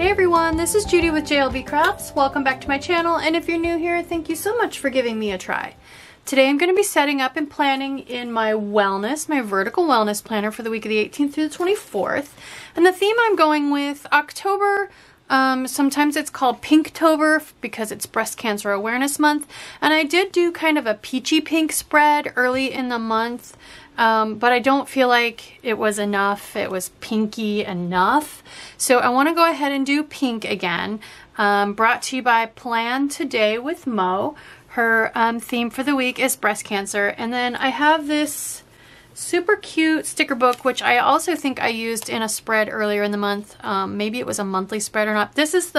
Hey everyone, this is Judy with JLB Crafts. Welcome back to my channel, and if you're new here, thank you so much for giving me a try. Today I'm going to be setting up and planning in my vertical wellness planner for the week of the 18th through the 24th. And the theme I'm going with, October, sometimes it's called Pinktober because it's Breast Cancer Awareness Month. And I did do kind of a peachy pink spread early in the month, but I don't feel like it was enough. It was pinky enough. So I want to go ahead and do pink again. Brought to you by Plan Today with Mo. Her theme for the week is breast cancer. And then I have this super cute sticker book, which I also think I used in a spread earlier in the month. Maybe it was a monthly spread or not. This is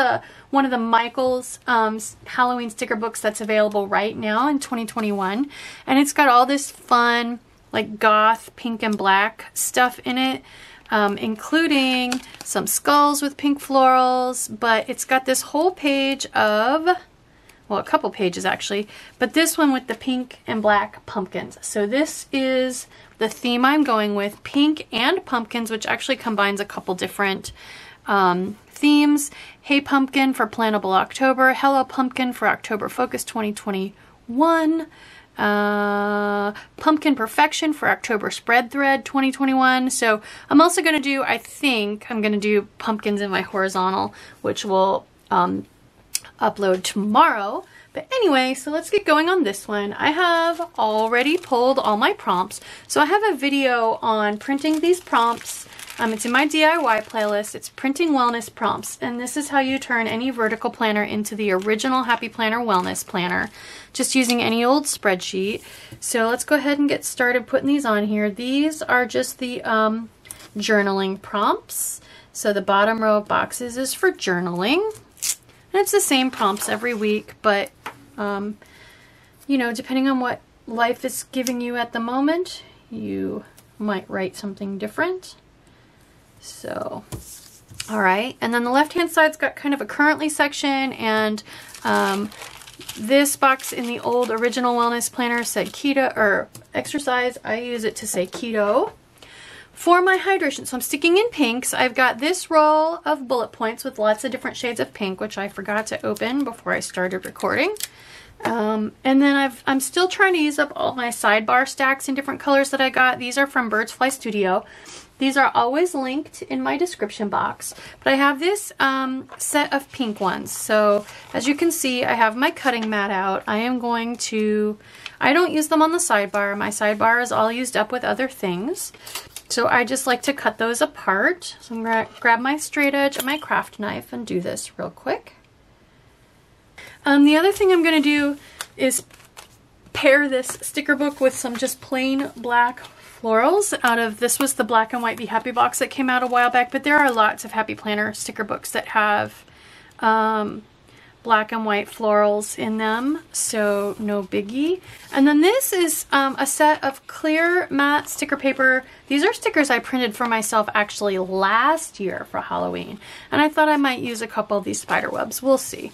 one of the Michaels Halloween sticker books that's available right now in 2021. And it's got all this fun, like goth pink and black stuff in it, including some skulls with pink florals, but it's got this whole page of, well, a couple pages actually, but this one with the pink and black pumpkins. So this is the theme I'm going with, pink and pumpkins, which actually combines a couple different themes. Hey Pumpkin for Plantable October, Hello Pumpkin for October Focus 2021, Pumpkin Perfection for October Spread Thread 2021. So I'm also going to do, I think I'm going to do pumpkins in my horizontal, which will upload tomorrow. But anyway, so let's get going on this one. I have already pulled all my prompts. So I have a video on printing these prompts. It's in my DIY playlist. It's printing wellness prompts, and this is how you turn any vertical planner into the original Happy Planner wellness planner, just using any old spreadsheet. So let's go ahead and get started putting these on here. These are just the journaling prompts. So the bottom row of boxes is for journaling. And it's the same prompts every week, but, you know, depending on what life is giving you at the moment, you might write something different. So, all right. And then the left-hand side's got kind of a currently section, and this box in the old original wellness planner said keto, or exercise. I use it to say keto. For my hydration, so I'm sticking in pinks. I've got this roll of bullet points with lots of different shades of pink, which I forgot to open before I started recording. And then I'm still trying to use up all my sidebar stacks in different colors that I got. These are from Birds Fly Studio. These are always linked in my description box. But I have this set of pink ones. So as you can see, I have my cutting mat out. I am going to, I don't use them on the sidebar. My sidebar is all used up with other things. So I just like to cut those apart. So I'm gonna grab my straight edge and my craft knife and do this real quick. The other thing I'm gonna do is pair this sticker book with some just plain black florals out of, this was the Black and White Be Happy box that came out a while back, but there are lots of Happy Planner sticker books that have black and white florals in them, so no biggie. And then this is a set of clear matte sticker paper. These are stickers I printed for myself actually last year for Halloween, and I thought I might use a couple of these spider webs. We'll see.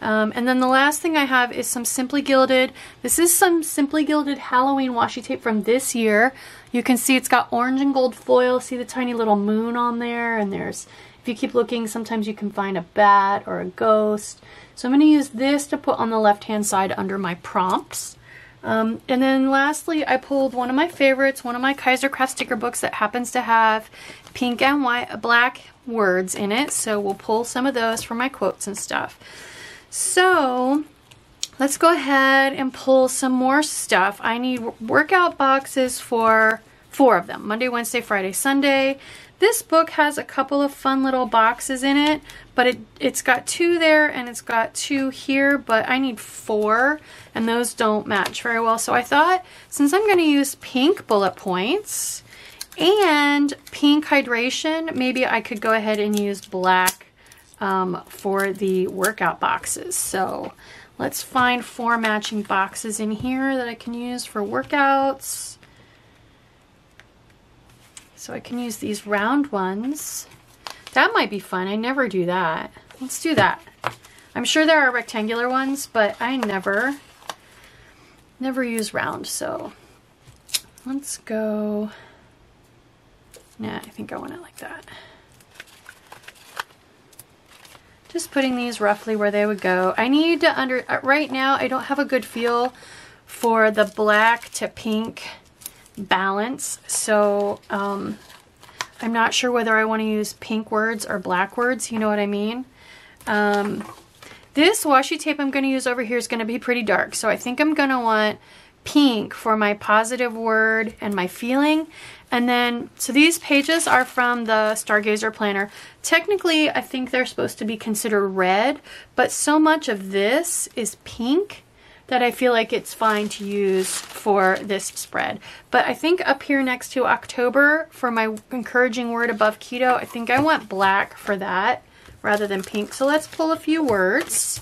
And then the last thing I have is some Simply Gilded. This is some Simply Gilded Halloween washi tape from this year. You can see it's got orange and gold foil. See the tiny little moon on there, and there's, if you keep looking, sometimes you can find a bat or a ghost. So I'm going to use this to put on the left-hand side under my prompts. And then lastly, I pulled one of my favorites, one of my KaiserCraft sticker books that happens to have pink and white, black words in it. So we'll pull some of those for my quotes and stuff. So let's go ahead and pull some more stuff. I need workout boxes for 4 of them, Monday, Wednesday, Friday, Sunday. This book has a couple of fun little boxes in it, but it's got 2 there and it's got 2 here, but I need 4, and those don't match very well. So I thought, since I'm going to use pink bullet points and pink hydration, maybe I could go ahead and use black for the workout boxes. So let's find 4 matching boxes in here that I can use for workouts. So I can use these round ones. That might be fun. I never do that. Let's do that. I'm sure there are rectangular ones, but I never use round. So let's go. Nah, I think I want it like that. just putting these roughly where they would go. I need to right now I don't have a good feel for the black to pink balance, so I'm not sure whether I want to use pink words or black words, you know what I mean. This washi tape I'm going to use over here is going to be pretty dark, so I think I'm going to want pink for my positive word and my feeling. And then, so these pages are from the Stargazer planner. Technically, I think they're supposed to be considered red, but so much of this is pink that I feel like it's fine to use for this spread. But I think up here next to October for my encouraging word above keto, I think I want black for that rather than pink. So let's pull a few words.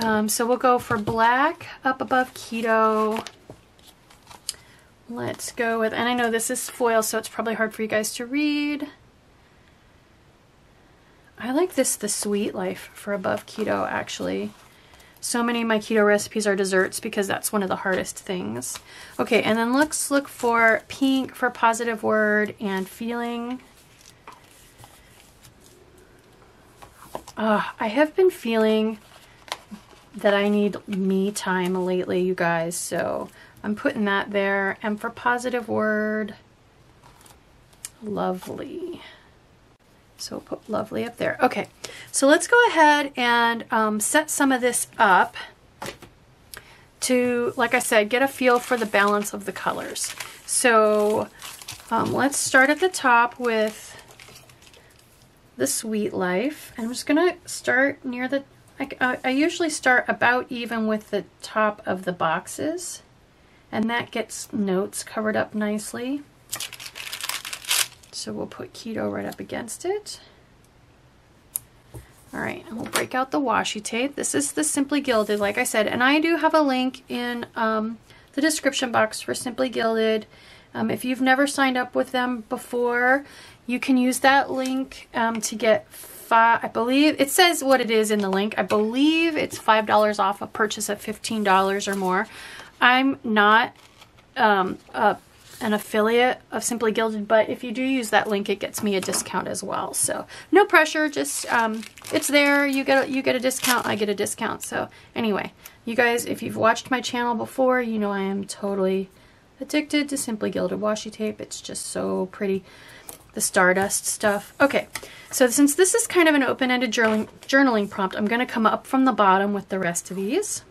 So we'll go for black up above keto. Let's go with, and I know this is foil, so it's probably hard for you guys to read. I like this, the sweet life for above keto, actually. So many of my keto recipes are desserts because that's one of the hardest things. Okay, and then let's look for pink for positive word and feeling. I have been feeling that I need me time lately, you guys, so I'm putting that there. And for positive word, lovely. So put lovely up there. Okay, so let's go ahead and set some of this up to, like I said, get a feel for the balance of the colors. So let's start at the top with the Sweet Life. I'm just gonna start near the, I usually start about even with the top of the boxes, and that gets notes covered up nicely. So we'll put keto right up against it. All right, and we'll break out the washi tape. This is the Simply Gilded, like I said, and I do have a link in the description box for Simply Gilded. If you've never signed up with them before, you can use that link to get $5, I believe, it says what it is in the link. I believe it's $5 off a purchase at $15 or more. I'm not an affiliate of Simply Gilded, but if you do use that link, it gets me a discount as well. So no pressure, just it's there. You get a discount, I get a discount. So anyway, you guys, if you've watched my channel before, you know I am totally addicted to Simply Gilded washi tape. It's just so pretty, the Stardust stuff. Okay, so since this is kind of an open-ended journaling prompt, I'm going to come up from the bottom with the rest of these.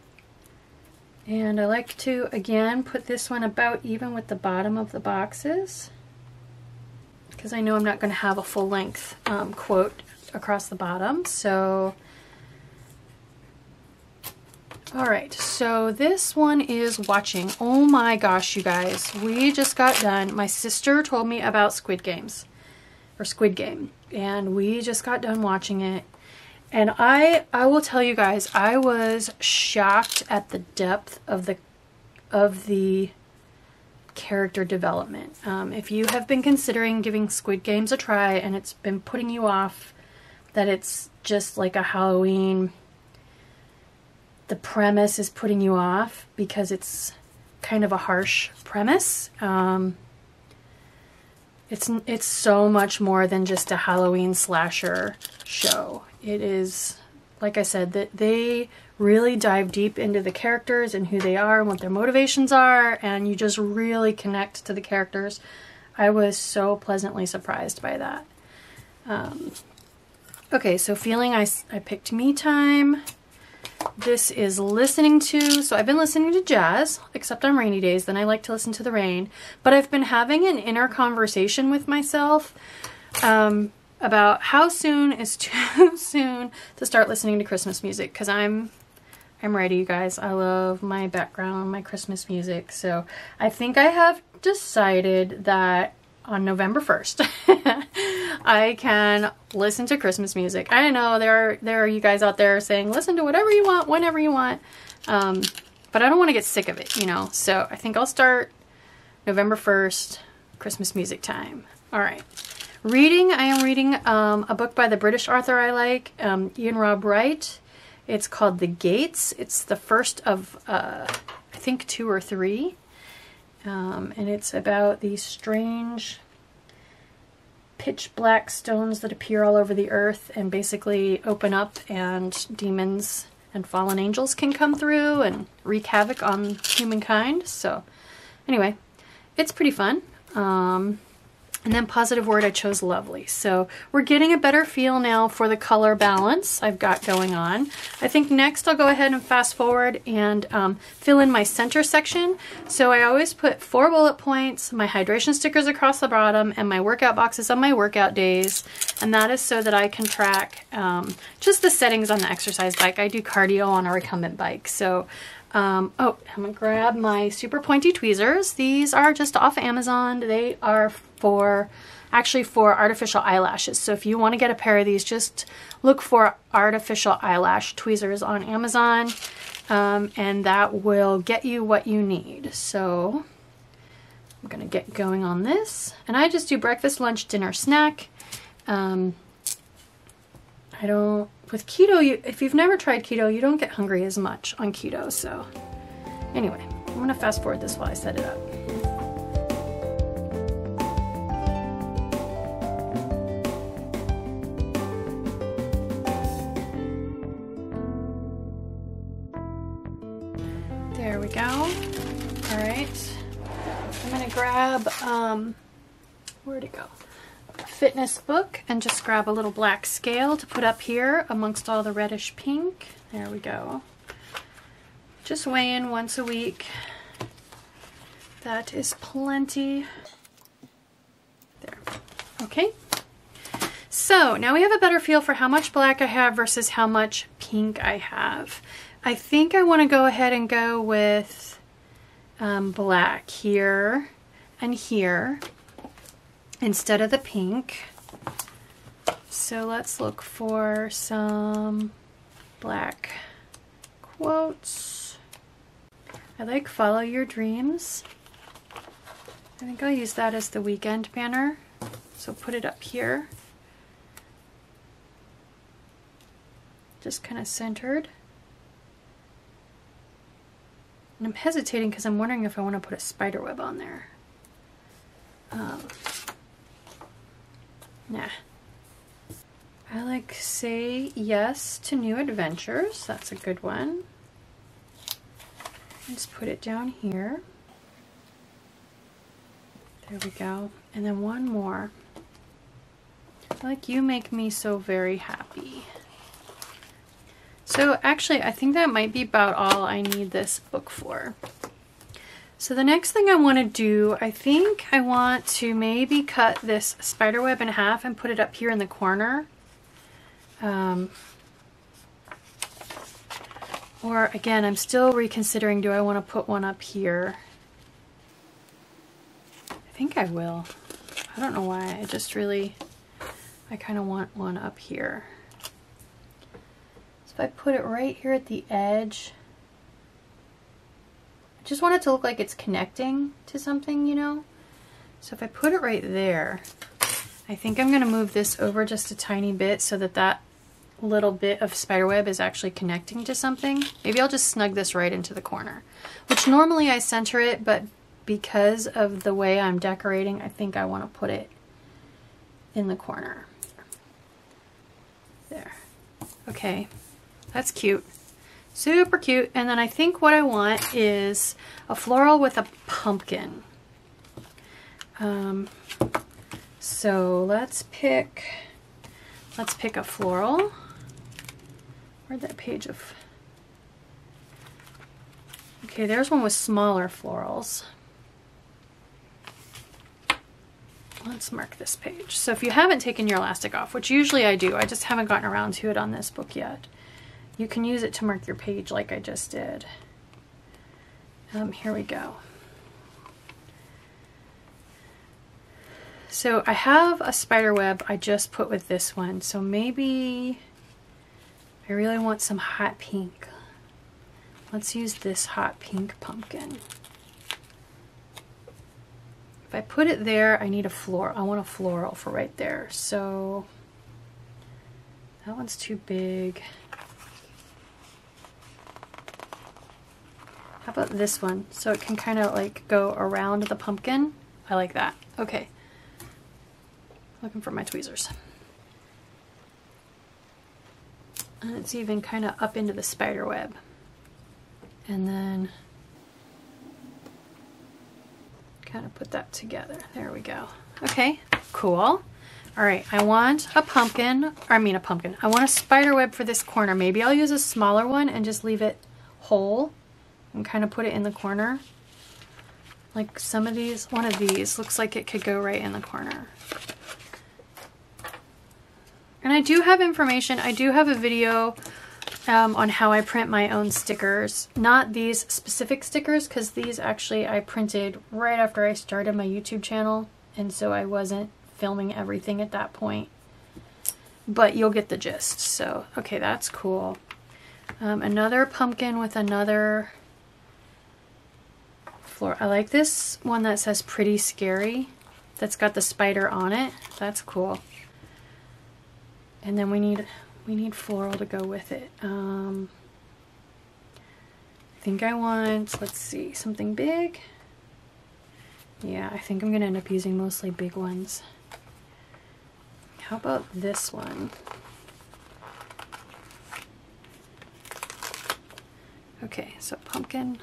And I like to, again, put this one about even with the bottom of the boxes, because I know I'm not going to have a full-length quote across the bottom. So, all right, so this one is watching. Oh my gosh, you guys, we just got done. My sister told me about Squid Game, and we just got done watching it. And I will tell you guys, I was shocked at the depth of the character development. If you have been considering giving Squid Games a try and it's been putting you off, that it's just like a Halloween, the premise is putting you off because it's kind of a harsh premise. It's so much more than just a Halloween slasher show. It is, like I said, that they really dive deep into the characters and who they are and what their motivations are, and you just really connect to the characters. I was so pleasantly surprised by that. Okay, so feeling, I picked me time. This is listening to, so I've been listening to jazz, except on rainy days, then I like to listen to the rain, but I've been having an inner conversation with myself about how soon is too soon to start listening to Christmas music, because I'm ready, you guys. I love my background, my Christmas music. So I think I have decided that on November 1st I can listen to Christmas music. I know there are you guys out there saying listen to whatever you want whenever you want, but I don't want to get sick of it, you know. So I think I'll start November 1st Christmas music time. All right. Reading, I am reading a book by the British author I like, Ian Rob Wright. It's called The Gates. It's the first of, I think, 2 or 3. And it's about these strange pitch black stones that appear all over the earth and basically open up, and demons and fallen angels can come through and wreak havoc on humankind. So anyway, it's pretty fun. And then positive word, I chose lovely. So we're getting a better feel now for the color balance I've got going on. I think next I'll go ahead and fast forward and fill in my center section. So I always put 4 bullet points, my hydration stickers across the bottom, and my workout boxes on my workout days. And that is so that I can track just the settings on the exercise bike. I do cardio on a recumbent bike. So oh, I'm gonna grab my super pointy tweezers. These are just off Amazon. They are for artificial eyelashes. So if you want to get a pair of these, just look for artificial eyelash tweezers on Amazon, and that will get you what you need. So I'm gonna get going on this, and I just do breakfast, lunch, dinner, snack. I don't, with keto, if you've never tried keto, you don't get hungry as much on keto. So anyway, I'm gonna fast forward this while I set it up. There we go. All right. I'm going to grab, where'd it go? A fitness book, and just grab a little black scale to put up here amongst all the reddish pink. There we go. Just weigh in once a week. That is plenty. There. Okay. So now we have a better feel for how much black I have versus how much pink I have. I think I want to go ahead and go with black here and here instead of the pink. So let's look for some black quotes. I like "Follow Your Dreams." I think I'll use that as the weekend banner. So put it up here. Just kind of centered. And I'm hesitating because I'm wondering if I want to put a spider web on there. Nah. I like "Say Yes to New Adventures." That's a good one. Let's put it down here. There we go. And then one more. I like "You Make Me So Very Happy." So actually, I think that might be about all I need this book for. So the next thing I want to do, I think I want to maybe cut this spiderweb in half and put it up here in the corner. Or again, I'm still reconsidering, do I want to put one up here? I think I will. I don't know why, I just really, I kind of want one up here. If I put it right here at the edge, I just want it to look like it's connecting to something, you know? So if I put it right there, I think I'm gonna move this over just a tiny bit so that that little bit of spiderweb is actually connecting to something. Maybe I'll just snug this right into the corner, which normally I center it, but because of the way I'm decorating, I think I wanna put it in the corner. There, okay. That's cute, super cute. And then I think what I want is a floral with a pumpkin. So let's pick a floral. Where'd that page of? Okay, there's one with smaller florals. Let's mark this page. So if you haven't taken your elastic off, which usually I do, I just haven't gotten around to it on this book yet. You can use it to mark your page like I just did. Here we go. So I have a spider web I just put with this one. So maybe I really want some hot pink. Let's use this hot pink pumpkin. If I put it there, I need a floral. I want a floral for right there. So that one's too big. How about this one? So it can kind of like go around the pumpkin. I like that. Okay. looking for my tweezers. And it's even kind of up into the spider web. And then kind of put that together. There we go. Okay, cool. All right, I want a pumpkin, I want a spider web for this corner. Maybe I'll use a smaller one and just leave it whole and kind of put it in the corner. Like some of these, one of these looks like it could go right in the corner. And I do have information. I do have a video on how I print my own stickers. Not these specific stickers, because these actually I printed right after I started my YouTube channel. And so I wasn't filming everything at that point. But you'll get the gist. So, okay, that's cool. Another pumpkin with another floor. I like this one that says Pretty Scary. That's got the spider on it. That's cool. And then we need floral to go with it. I think I want, let's see, something big. Yeah, I think I'm gonna end up using mostly big ones. How about this one? Okay, so pumpkin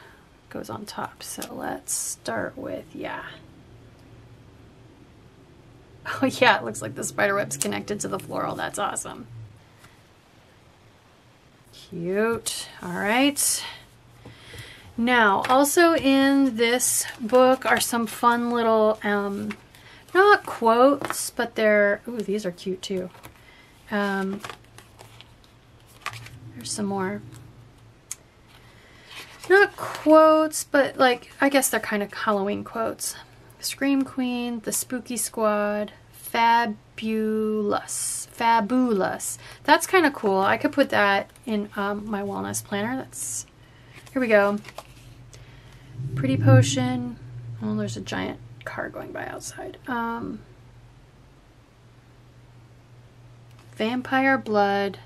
goes on top. So let's start with, yeah. Oh yeah, it looks like the spider web's connected to the floral. That's awesome. Cute. All right. Now, also in this book are some fun little, not quotes, but they're, ooh, these are cute too. There's some more. Not quotes, but like, I guess they're kind of Halloween quotes. Scream Queen, The Spooky Squad, Fabulous. Fabulous. That's kind of cool. I could put that in my wellness planner. That's... Here we go. Pretty Potion. Oh, there's a giant car going by outside. Vampire Blood.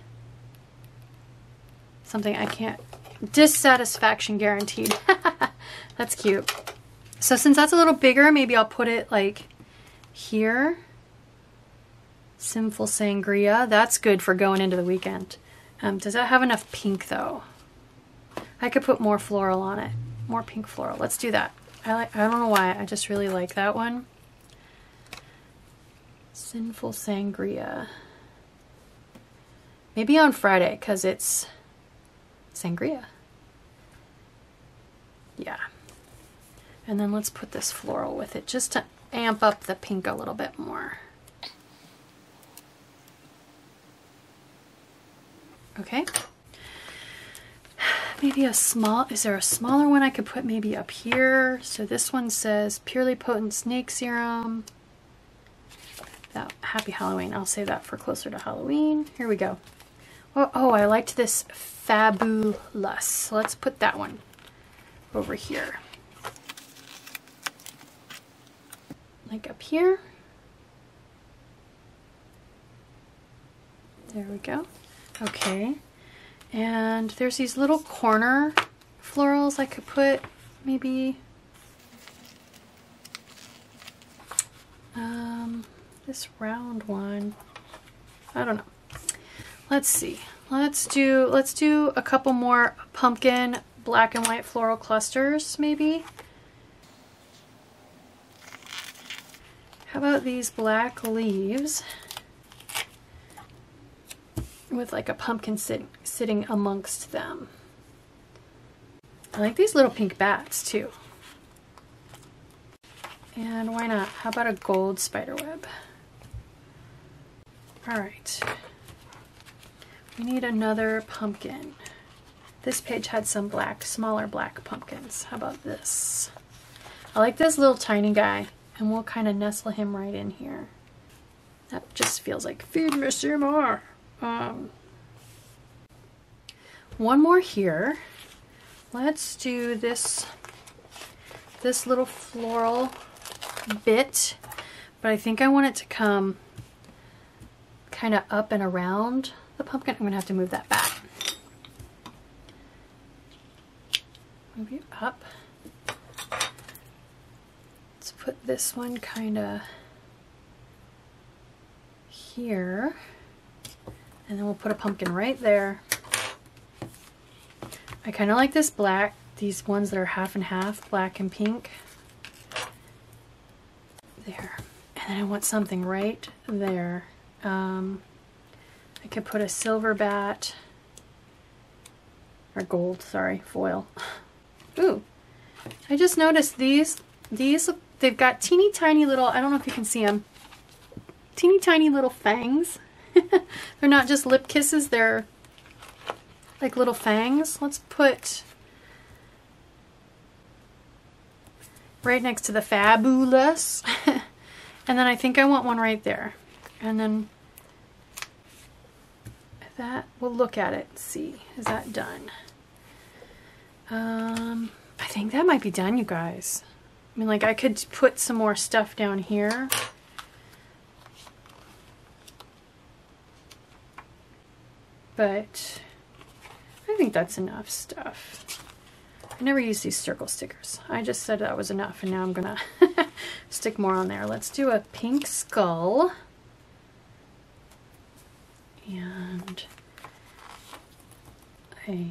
Something I can't... Dissatisfaction Guaranteed. That's cute. So since that's a little bigger, maybe I'll put it like here. Sinful Sangria. That's good for going into the weekend. Does that have enough pink though? I could put more floral on it. More pink floral. Let's do that. I don't know why. I just really like that one. Sinful Sangria. Maybe on Friday, because it's sangria. Yeah. And then let's put this floral with it just to amp up the pink a little bit more. Okay. Maybe a small, is there a smaller one I could put maybe up here? So this one says Purely Potent Snake Serum. That, Happy Halloween. I'll save that for closer to Halloween. Here we go. Oh, oh, I liked this Fabulous. Let's put that one over here. Like up here. There we go. Okay. And there's these little corner florals I could put, maybe. This round one. I don't know. Let's see. Let's do a couple more pumpkin black and white floral clusters, maybe. How about these black leaves with like a pumpkin sitting amongst them? I like these little pink bats too. And why not? How about a gold spider web? All right. We need another pumpkin. This page had some black, smaller black pumpkins. How about this? I like this little tiny guy. And we'll kind of nestle him right in here. That just feels like, feed me some more. One more here. Let's do this little floral bit. But I think I want it to come kind of up and around the pumpkin. I'm going to have to move that back. Move it up. Put this one kind of here, and then we'll put a pumpkin right there. I kind of like this black, these ones that are half and half, black and pink. There. And then I want something right there. I could put a silver bat, or gold, sorry, foil. Ooh, I just noticed these, they've got teeny tiny little, I don't know if you can see them, teeny tiny little fangs. They're not just lip kisses, they're like little fangs. Let's put right next to the fabulous. And then I think I want one right there. And then that, we'll look at it and see, is that done? I think that might be done, you guys. I mean, like, I could put some more stuff down here. But I think that's enough stuff. I never use these circle stickers. I just said that was enough, and now I'm gonna stick more on there. Let's do a pink skull. And a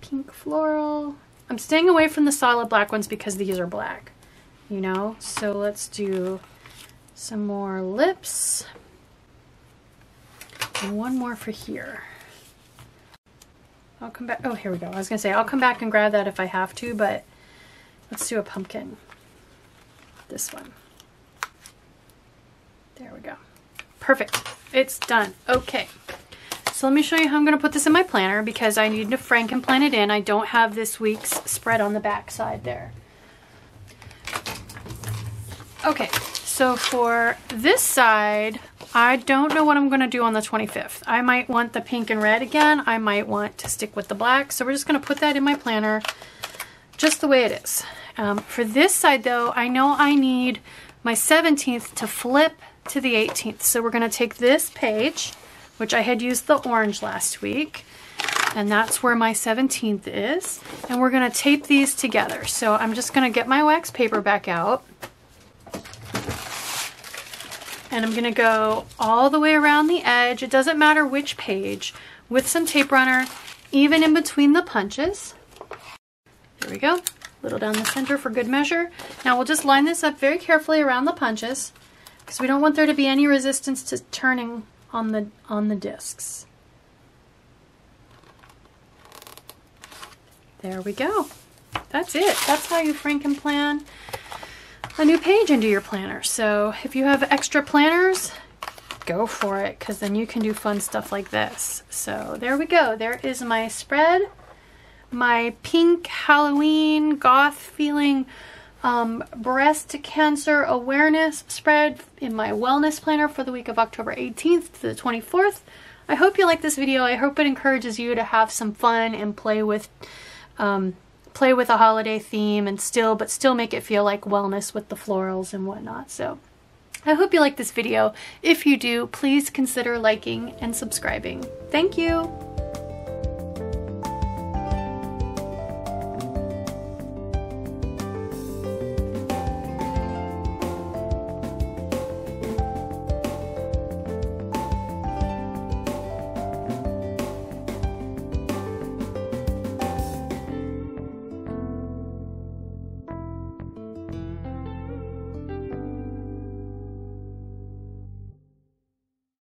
pink floral. I'm staying away from the solid black ones because these are black, you know? So let's do some more lips. And one more for here. I'll come back. Oh, here we go. I was gonna say, I'll come back and grab that if I have to, but let's do a pumpkin. This one. There we go. Perfect. It's done. Okay. So let me show you how I'm going to put this in my planner because I need to Frankenplan it in. I don't have this week's spread on the back side there. Okay. So for this side, I don't know what I'm going to do on the 25th. I might want the pink and red again. I might want to stick with the black. So we're just going to put that in my planner just the way it is. For this side though, I know I need my 17th to flip to the 18th. So we're going to take this page, which I had used the orange last week, and that's where my 17th is, and we're going to tape these together. So I'm just going to get my wax paper back out, and I'm going to go all the way around the edge. It doesn't matter which page, with some tape runner, even in between the punches. There we go. A little down the center for good measure. Now we'll just line this up very carefully around the punches, because we don't want there to be any resistance to turning on the discs. There we go. That's it. That's how you Frankenplan a new page into your planner. So if you have extra planners, go for it, because then you can do fun stuff like this. So there we go. There is my spread, my pink Halloween goth feeling breast cancer awareness spread in my wellness planner for the week of October 18th to the 24th. I hope you like this video. I hope it encourages you to have some fun and play with a holiday theme and still make it feel like wellness with the florals and whatnot. So I hope you like this video. If you do, please consider liking and subscribing. Thank you.